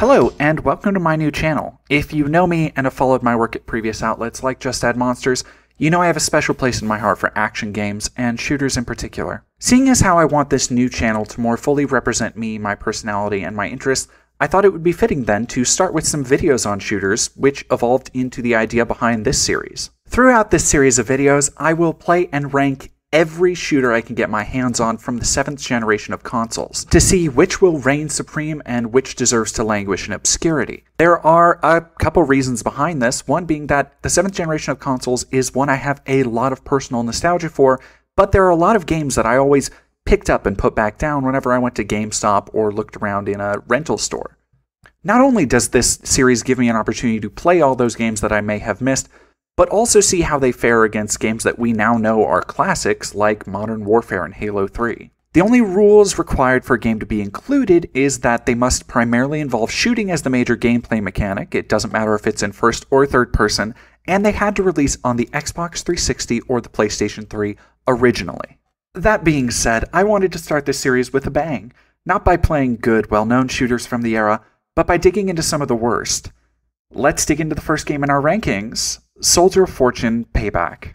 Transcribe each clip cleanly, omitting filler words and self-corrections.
Hello and welcome to my new channel. If you know me and have followed my work at previous outlets like Just Add Monsters, you know I have a special place in my heart for action games, and shooters in particular. Seeing as how I want this new channel to more fully represent me, my personality, and my interests, I thought it would be fitting then to start with some videos on shooters, which evolved into the idea behind this series. Throughout this series of videos, I will play and rank every shooter I can get my hands on from the 7th generation of consoles, to see which will reign supreme and which deserves to languish in obscurity. There are a couple reasons behind this, one being that the 7th generation of consoles is one I have a lot of personal nostalgia for, but there are a lot of games that I always picked up and put back down whenever I went to GameStop or looked around in a rental store. Not only does this series give me an opportunity to play all those games that I may have missed, but also see how they fare against games that we now know are classics like Modern Warfare and Halo 3. The only rules required for a game to be included is that they must primarily involve shooting as the major gameplay mechanic, it doesn't matter if it's in first or third person, and they had to release on the Xbox 360 or the PlayStation 3 originally. That being said, I wanted to start this series with a bang, not by playing good, well-known shooters from the era, but by digging into some of the worst. Let's dig into the first game in our rankings. Soldier of Fortune Payback.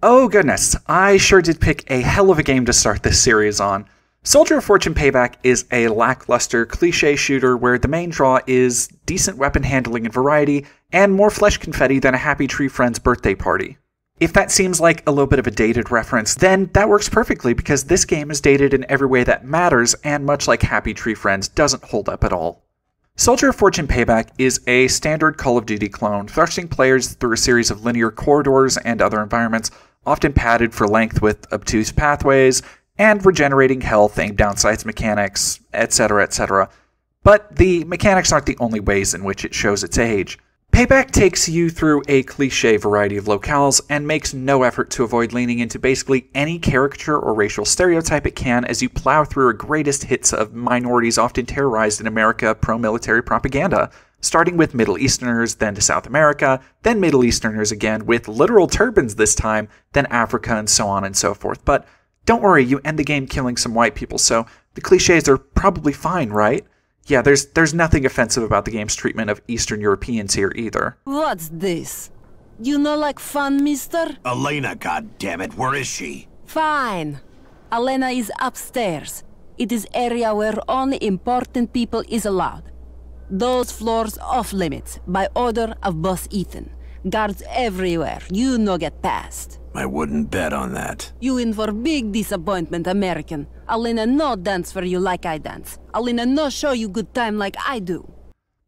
Oh goodness, I sure did pick a hell of a game to start this series on. Soldier of Fortune Payback is a lackluster, cliché shooter where the main draw is decent weapon handling and variety, and more flesh confetti than a Happy Tree Friends birthday party. If that seems like a little bit of a dated reference, then that works perfectly because this game is dated in every way that matters, and much like Happy Tree Friends, doesn't hold up at all. Soldier of Fortune Payback is a standard Call of Duty clone, thrusting players through a series of linear corridors and other environments, often padded for length with obtuse pathways, and regenerating health, aim down sights mechanics, etc., etc. But the mechanics aren't the only ways in which it shows its age. Payback takes you through a cliché variety of locales and makes no effort to avoid leaning into basically any caricature or racial stereotype it can as you plow through the greatest hits of minorities often terrorized in America pro-military propaganda, starting with Middle Easterners, then to South America, then Middle Easterners again with literal turbans this time, then Africa, and so on and so forth. But don't worry, you end the game killing some white people, so the clichés are probably fine, right? Yeah, there's nothing offensive about the game's treatment of Eastern Europeans here either. What's this? You no like fun, mister? Elena, goddammit, where is she? Fine. Elena is upstairs. It is area where only important people is allowed. Those floors off limits, by order of boss Ethan. Guards everywhere, you no get past. I wouldn't bet on that. You in for big disappointment, American. Alina no dance for you like I dance. Alina no show you good time like I do.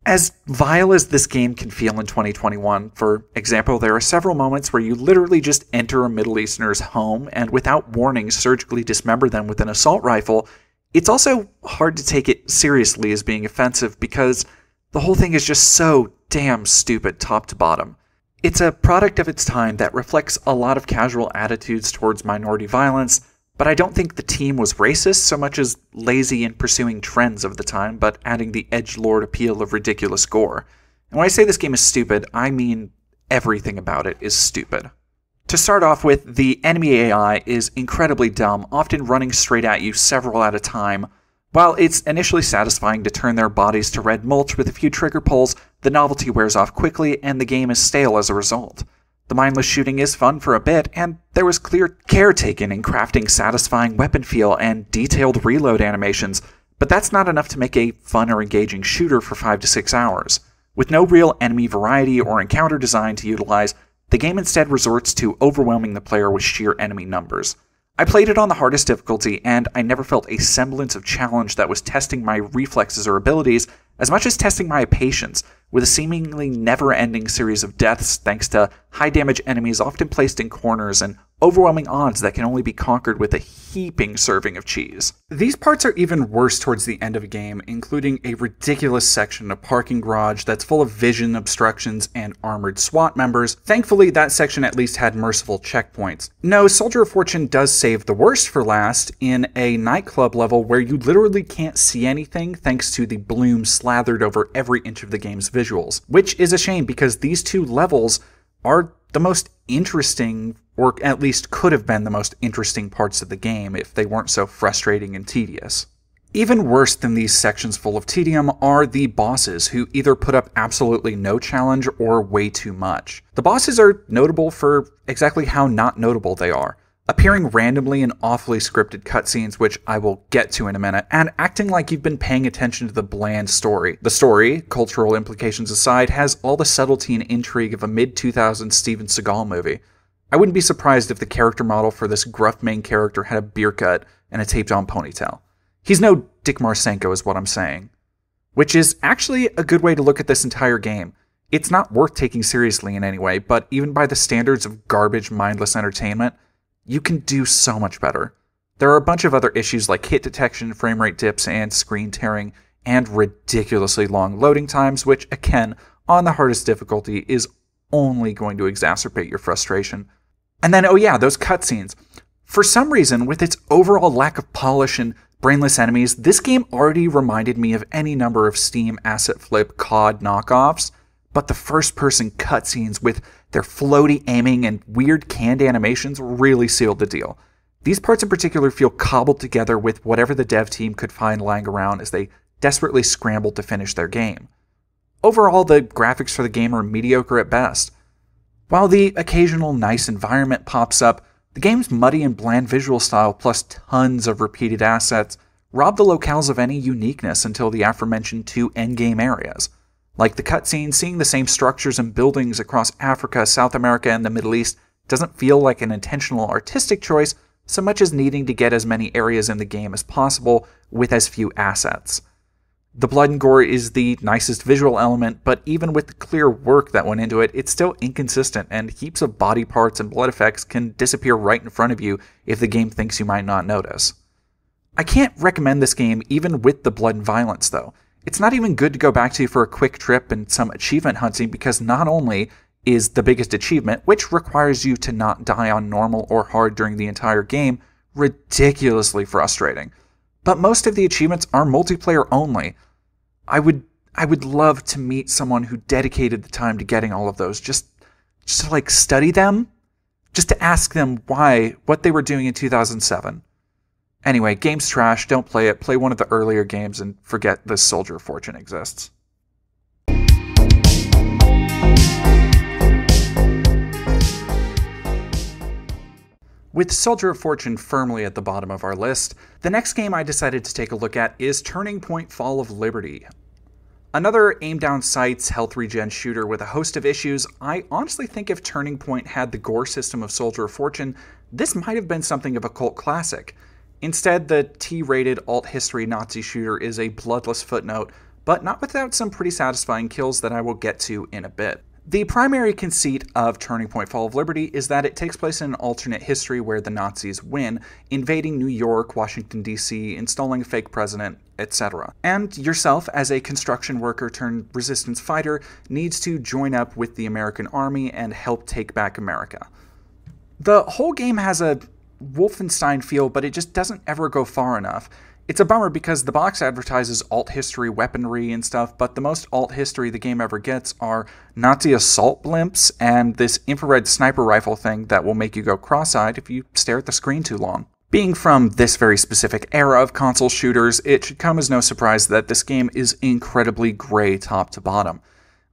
As vile as this game can feel in 2021, for example, there are several moments where you literally just enter a Middle Easterner's home and without warning surgically dismember them with an assault rifle. It's also hard to take it seriously as being offensive because the whole thing is just so damn stupid top to bottom. It's a product of its time that reflects a lot of casual attitudes towards minority violence, but I don't think the team was racist so much as lazy in pursuing trends of the time, but adding the edgelord appeal of ridiculous gore. And when I say this game is stupid, I mean everything about it is stupid. To start off with, the enemy AI is incredibly dumb, often running straight at you several at a time. While it's initially satisfying to turn their bodies to red mulch with a few trigger pulls, the novelty wears off quickly and the game is stale as a result. The mindless shooting is fun for a bit, and there was clear care taken in crafting satisfying weapon feel and detailed reload animations, but that's not enough to make a fun or engaging shooter for 5 to 6 hours. With no real enemy variety or encounter design to utilize, the game instead resorts to overwhelming the player with sheer enemy numbers. I played it on the hardest difficulty, and I never felt a semblance of challenge that was testing my reflexes or abilities as much as testing my patience, with a seemingly never-ending series of deaths thanks to high-damage enemies often placed in corners and overwhelming odds that can only be conquered with a heaping serving of cheese. These parts are even worse towards the end of a game, including a ridiculous section of parking garage that's full of vision obstructions and armored SWAT members. Thankfully, that section at least had merciful checkpoints. No, Soldier of Fortune does save the worst for last in a nightclub level where you literally can't see anything thanks to the bloom slathered over every inch of the game's visuals, which is a shame because these two levels are the most interesting, or at least could have been the most interesting parts of the game if they weren't so frustrating and tedious. Even worse than these sections full of tedium are the bosses, who either put up absolutely no challenge or way too much. The bosses are notable for exactly how not notable they are, appearing randomly in awfully scripted cutscenes, which I will get to in a minute, and acting like you've been paying attention to the bland story. The story, cultural implications aside, has all the subtlety and intrigue of a mid-2000s Steven Seagal movie. I wouldn't be surprised if the character model for this gruff main character had a beer gut and a taped-on ponytail. He's no Dick Marsenko is what I'm saying. Which is actually a good way to look at this entire game. It's not worth taking seriously in any way, but even by the standards of garbage, mindless entertainment, you can do so much better. There are a bunch of other issues like hit detection, frame rate dips, and screen tearing, and ridiculously long loading times, which, again, on the hardest difficulty, is only going to exacerbate your frustration. And then, oh yeah, those cutscenes. For some reason, with its overall lack of polish and brainless enemies, this game already reminded me of any number of Steam asset flip COD knockoffs, but the first-person cutscenes with their floaty aiming and weird canned animations really sealed the deal. These parts in particular feel cobbled together with whatever the dev team could find lying around as they desperately scrambled to finish their game. Overall, the graphics for the game are mediocre at best. While the occasional nice environment pops up, the game's muddy and bland visual style plus tons of repeated assets rob the locales of any uniqueness until the aforementioned two endgame areas. Like the cutscene, seeing the same structures and buildings across Africa, South America, and the Middle East doesn't feel like an intentional artistic choice so much as needing to get as many areas in the game as possible with as few assets. The blood and gore is the nicest visual element, but even with the clear work that went into it, it's still inconsistent, and heaps of body parts and blood effects can disappear right in front of you if the game thinks you might not notice. I can't recommend this game even with the blood and violence, though. It's not even good to go back to for a quick trip and some achievement hunting, because not only is the biggest achievement, which requires you to not die on normal or hard during the entire game, ridiculously frustrating, but most of the achievements are multiplayer only. I would love to meet someone who dedicated the time to getting all of those, just to like study them, just to ask them what they were doing in 2007. Anyway, game's trash, don't play it, play one of the earlier games and forget this Soldier of Fortune exists. With Soldier of Fortune firmly at the bottom of our list, the next game I decided to take a look at is Turning Point Fall of Liberty. Another aim-down sights, health regen shooter with a host of issues. I honestly think if Turning Point had the gore system of Soldier of Fortune, this might have been something of a cult classic. Instead, the T-rated alt-history Nazi shooter is a bloodless footnote, but not without some pretty satisfying kills that I will get to in a bit. The primary conceit of Turning Point Fall of Liberty is that it takes place in an alternate history where the Nazis win, invading New York, Washington, D.C., installing a fake president, etc. And yourself, as a construction worker turned resistance fighter, needs to join up with the American army and help take back America. The whole game has a Wolfenstein feel, but it just doesn't ever go far enough. It's a bummer because the box advertises alt-history weaponry and stuff, but the most alt-history the game ever gets are Nazi assault blimps and this infrared sniper rifle thing that will make you go cross-eyed if you stare at the screen too long. Being from this very specific era of console shooters, it should come as no surprise that this game is incredibly gray top to bottom.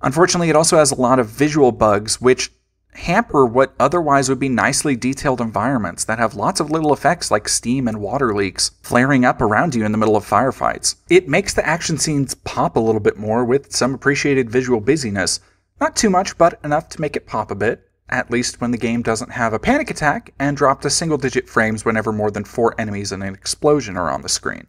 Unfortunately, it also has a lot of visual bugs, which hamper what otherwise would be nicely detailed environments that have lots of little effects like steam and water leaks flaring up around you in the middle of firefights. It makes the action scenes pop a little bit more with some appreciated visual busyness. Not too much, but enough to make it pop a bit, at least when the game doesn't have a panic attack and drop to single-digit frames whenever more than 4 enemies and an explosion are on the screen.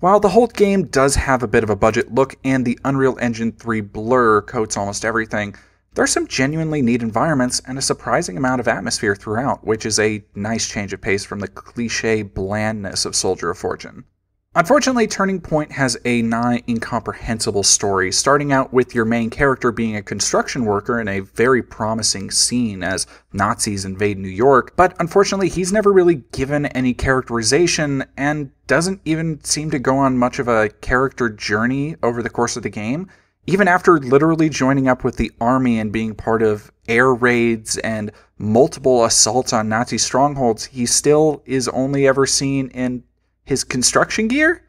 While the whole game does have a bit of a budget look and the Unreal Engine 3 blur coats almost everything, there are some genuinely neat environments and a surprising amount of atmosphere throughout, which is a nice change of pace from the cliché blandness of Soldier of Fortune. Unfortunately, Turning Point has a nigh-incomprehensible story, starting out with your main character being a construction worker in a very promising scene as Nazis invade New York, but unfortunately he's never really given any characterization and doesn't even seem to go on much of a character journey over the course of the game. even after literally joining up with the army and being part of air raids and multiple assaults on Nazi strongholds, he still is only ever seen in his construction gear?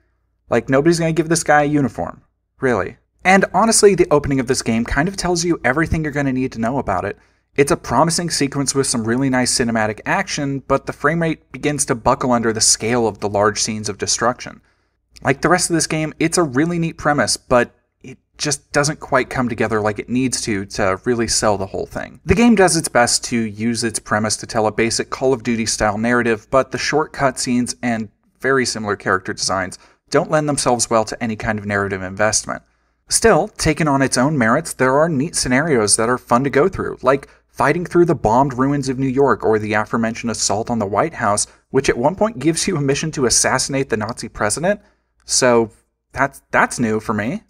Like, nobody's going to give this guy a uniform, really. And honestly, the opening of this game kind of tells you everything you're going to need to know about it. It's a promising sequence with some really nice cinematic action, but the frame rate begins to buckle under the scale of the large scenes of destruction. Like the rest of this game, it's a really neat premise, but it just doesn't quite come together like it needs to really sell the whole thing. The game does its best to use its premise to tell a basic Call of Duty style narrative, but the short cutscenes and very similar character designs don't lend themselves well to any kind of narrative investment. Still, taken on its own merits, there are neat scenarios that are fun to go through, like fighting through the bombed ruins of New York or the aforementioned assault on the White House, which at one point gives you a mission to assassinate the Nazi president. So that's new for me.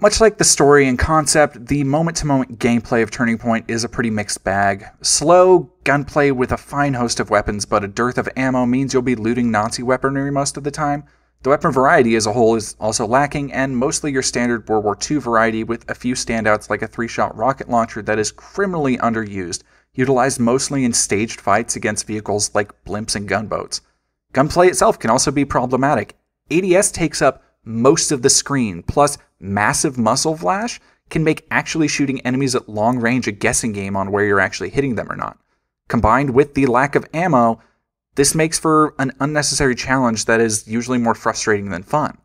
Much like the story and concept, the moment-to-moment gameplay of Turning Point is a pretty mixed bag. Slow gunplay with a fine host of weapons, but a dearth of ammo means you'll be looting Nazi weaponry most of the time. The weapon variety as a whole is also lacking, and mostly your standard World War II variety with a few standouts like a 3-shot rocket launcher that is criminally underused, utilized mostly in staged fights against vehicles like blimps and gunboats. Gunplay itself can also be problematic. ADS takes up most of the screen, plus massive muzzle flash can make actually shooting enemies at long range a guessing game on where you're actually hitting them or not. Combined with the lack of ammo, this makes for an unnecessary challenge that is usually more frustrating than fun.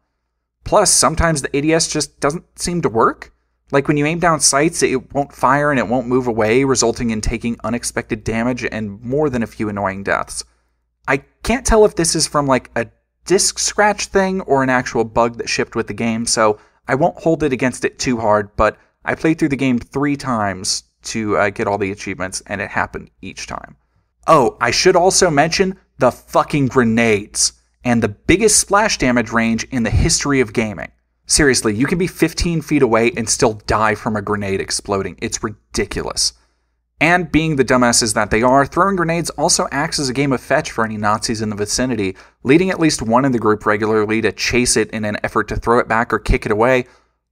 Plus, sometimes the ADS just doesn't seem to work. Like when you aim down sights, it won't fire and it won't move away, resulting in taking unexpected damage and more than a few annoying deaths. I can't tell if this is from like a disc scratch thing or an actual bug that shipped with the game, so I won't hold it against it too hard, but I played through the game 3 times to get all the achievements, and it happened each time. Oh, I should also mention the fucking grenades and the biggest splash damage range in the history of gaming. Seriously, you can be 15 feet away and still die from a grenade exploding. It's ridiculous. And being the dumbasses that they are, throwing grenades also acts as a game of fetch for any Nazis in the vicinity, leading at least one in the group regularly to chase it in an effort to throw it back or kick it away,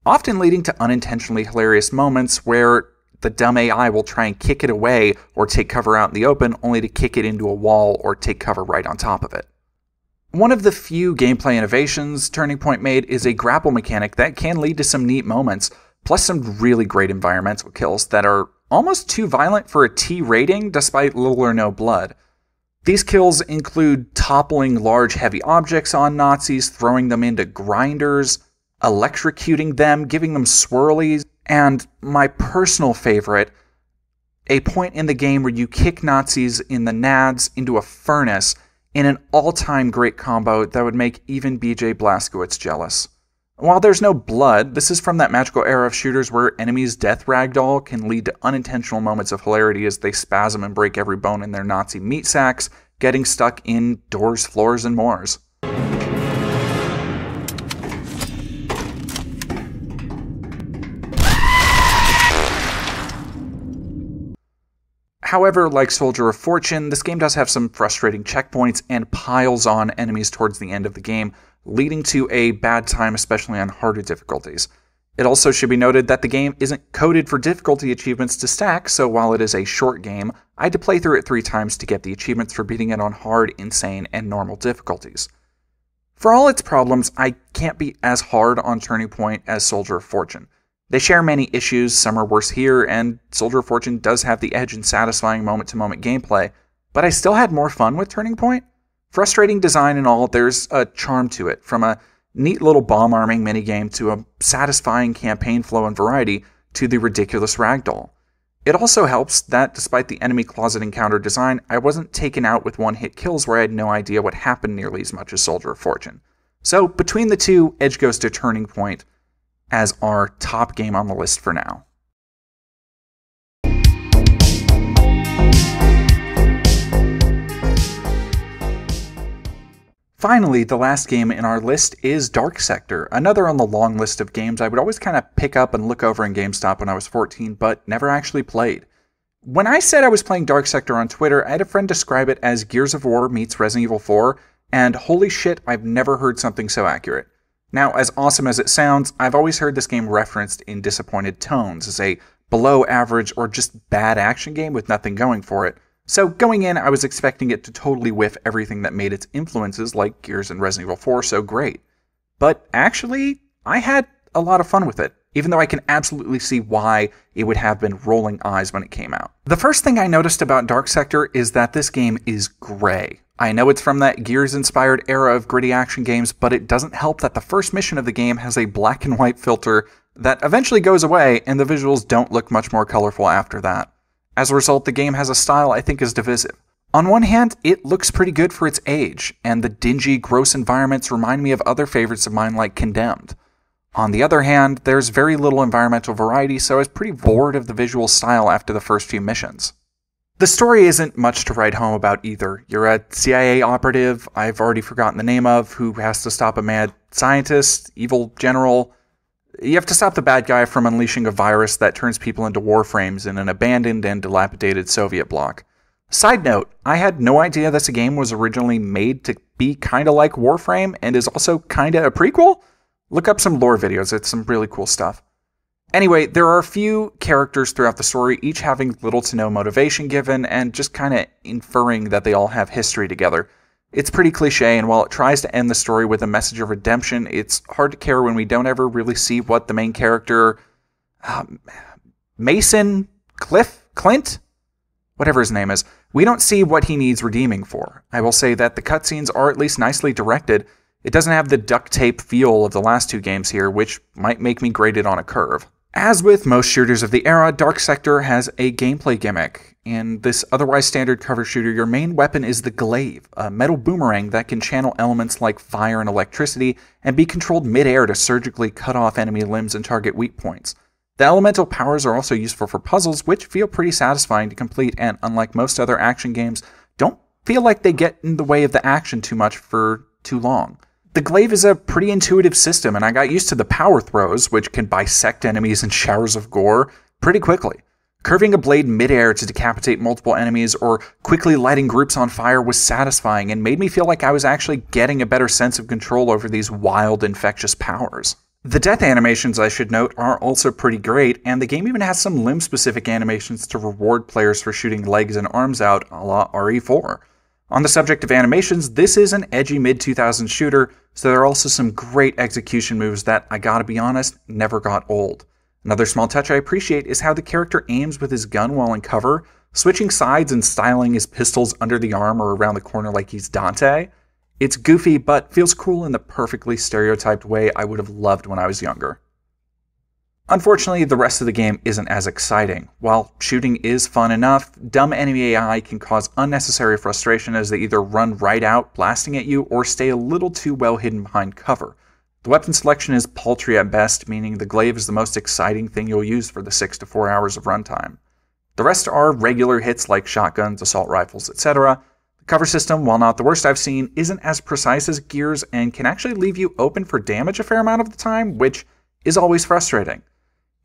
often leading to unintentionally hilarious moments where the dumb AI will try and kick it away or take cover out in the open, only to kick it into a wall or take cover right on top of it. One of the few gameplay innovations Turning Point made is a grapple mechanic that can lead to some neat moments, plus some really great environmental kills that are almost too violent for a T rating despite little or no blood. These kills include toppling large heavy objects on Nazis, throwing them into grinders, electrocuting them, giving them swirlies, and my personal favorite, a point in the game where you kick Nazis in the nads into a furnace in an all-time great combo that would make even BJ Blazkowicz jealous. While there's no blood, this is from that magical era of shooters where enemies' death ragdoll can lead to unintentional moments of hilarity as they spasm and break every bone in their Nazi meat sacks, getting stuck in doors, floors, and mores. However, like Soldier of Fortune, this game does have some frustrating checkpoints and piles on enemies towards the end of the game, leading to a bad time, especially on harder difficulties. It also should be noted that the game isn't coded for difficulty achievements to stack, so while it is a short game, I had to play through it 3 times to get the achievements for beating it on hard, insane, and normal difficulties. For all its problems, I can't be as hard on Turning Point as Soldier of Fortune. They share many issues, some are worse here, and Soldier of Fortune does have the edge in satisfying moment-to-moment gameplay, but I still had more fun with Turning Point. Frustrating design and all, there's a charm to it, from a neat little bomb-arming minigame to a satisfying campaign flow and variety to the ridiculous ragdoll. It also helps that, despite the enemy closet encounter design, I wasn't taken out with one-hit kills where I had no idea what happened nearly as much as Soldier of Fortune. So, between the two, edge goes to Turning Point as our top game on the list for now. Finally, the last game in our list is Dark Sector, another on the long list of games I would always kind of pick up and look over in GameStop when I was 14, but never actually played. When I said I was playing Dark Sector on Twitter, I had a friend describe it as Gears of War meets Resident Evil 4, and holy shit, I've never heard something so accurate. Now, as awesome as it sounds, I've always heard this game referenced in disappointed tones as a below-average or just bad action game with nothing going for it. So going in, I was expecting it to totally whiff everything that made its influences like Gears and Resident Evil 4 so great. But actually, I had a lot of fun with it, even though I can absolutely see why it would have been rolling eyes when it came out. The first thing I noticed about Dark Sector is that this game is gray. I know it's from that Gears-inspired era of gritty action games, but it doesn't help that the first mission of the game has a black and white filter that eventually goes away, and the visuals don't look much more colorful after that. As a result, the game has a style I think is divisive. On one hand, it looks pretty good for its age, and the dingy, gross environments remind me of other favorites of mine like Condemned. On the other hand, there's very little environmental variety, so I was pretty bored of the visual style after the first few missions. The story isn't much to write home about either. You're a CIA operative I've already forgotten the name of who has to stop a mad scientist, evil general. You have to stop the bad guy from unleashing a virus that turns people into warframes in an abandoned and dilapidated Soviet bloc. Side note, I had no idea this game was originally made to be kinda like Warframe and is also kinda a prequel? Look up some lore videos, it's some really cool stuff. Anyway, there are a few characters throughout the story, each having little to no motivation given, and just kind of inferring that they all have history together. It's pretty cliche, and while it tries to end the story with a message of redemption, it's hard to care when we don't ever really see what the main character... Mason? Cliff? Clint? Whatever his name is. We don't see what he needs redeeming for. I will say that the cutscenes are at least nicely directed. It doesn't have the duct tape feel of the last two games here, which might make me grade it on a curve. As with most shooters of the era, Dark Sector has a gameplay gimmick. In this otherwise standard cover shooter, your main weapon is the glaive, a metal boomerang that can channel elements like fire and electricity and be controlled midair to surgically cut off enemy limbs and target weak points. The elemental powers are also useful for puzzles, which feel pretty satisfying to complete and, unlike most other action games, don't feel like they get in the way of the action too much for too long. The glaive is a pretty intuitive system, and I got used to the power throws, which can bisect enemies in showers of gore, pretty quickly. Curving a blade midair to decapitate multiple enemies or quickly lighting groups on fire was satisfying and made me feel like I was actually getting a better sense of control over these wild, infectious powers. The death animations, I should note, are also pretty great, and the game even has some limb-specific animations to reward players for shooting legs and arms out, a la RE4. On the subject of animations, this is an edgy mid-2000s shooter, so there are also some great execution moves that, I gotta be honest, never got old. Another small touch I appreciate is how the character aims with his gun while in cover, switching sides and styling his pistols under the arm or around the corner like he's Dante. It's goofy, but feels cool in the perfectly stereotyped way I would have loved when I was younger. Unfortunately, the rest of the game isn't as exciting. While shooting is fun enough, dumb enemy AI can cause unnecessary frustration as they either run right out blasting at you or stay a little too well hidden behind cover. The weapon selection is paltry at best, meaning the glaive is the most exciting thing you'll use for the 6 to 4 hours of runtime. The rest are regular hits like shotguns, assault rifles, etc. The cover system, while not the worst I've seen, isn't as precise as Gears and can actually leave you open for damage a fair amount of the time, which is always frustrating.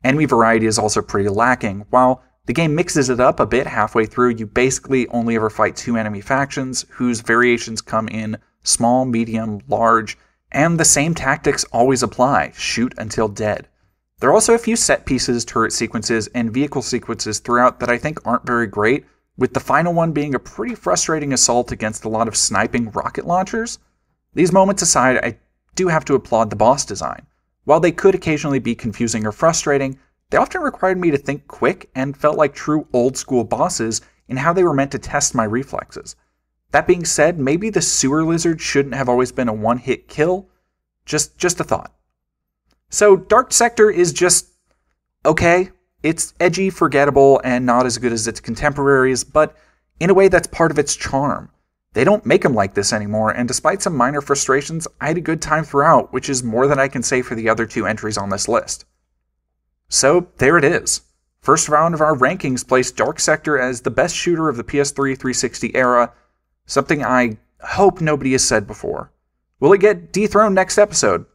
Enemy variety is also pretty lacking. While the game mixes it up a bit halfway through, you basically only ever fight two enemy factions, whose variations come in small, medium, large, and the same tactics always apply, shoot until dead. There are also a few set pieces, turret sequences, and vehicle sequences throughout that I think aren't very great, with the final one being a pretty frustrating assault against a lot of sniping rocket launchers. These moments aside, I do have to applaud the boss design. While they could occasionally be confusing or frustrating, they often required me to think quick and felt like true old-school bosses in how they were meant to test my reflexes. That being said, maybe the sewer lizard shouldn't have always been a one-hit kill. Just a thought. So Dark Sector is just okay. It's edgy, forgettable, and not as good as its contemporaries, but in a way that's part of its charm. They don't make them like this anymore, and despite some minor frustrations, I had a good time throughout, which is more than I can say for the other two entries on this list. So there it is. First round of our rankings placed Dark Sector as the best shooter of the PS3 360 era, something I hope nobody has said before. Will it get dethroned next episode?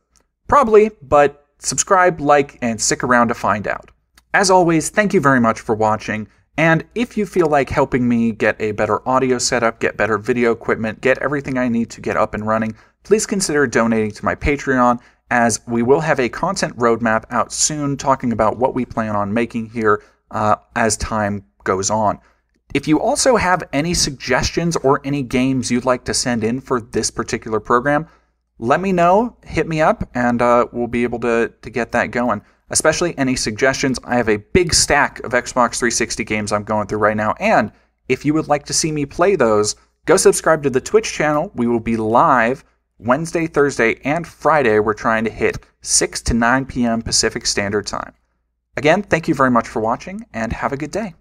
Probably, but subscribe, like, and stick around to find out. As always, thank you very much for watching. And if you feel like helping me get a better audio setup, get better video equipment, get everything I need to get up and running, please consider donating to my Patreon as we will have a content roadmap out soon talking about what we plan on making here as time goes on. If you also have any suggestions or any games you'd like to send in for this particular program, let me know, hit me up, and we'll be able to get that going. Especially any suggestions. I have a big stack of Xbox 360 games I'm going through right now, and if you would like to see me play those, go subscribe to the Twitch channel. We will be live Wednesday, Thursday, and Friday. We're trying to hit 6 to 9 p.m. Pacific Standard Time. Again, thank you very much for watching, and have a good day.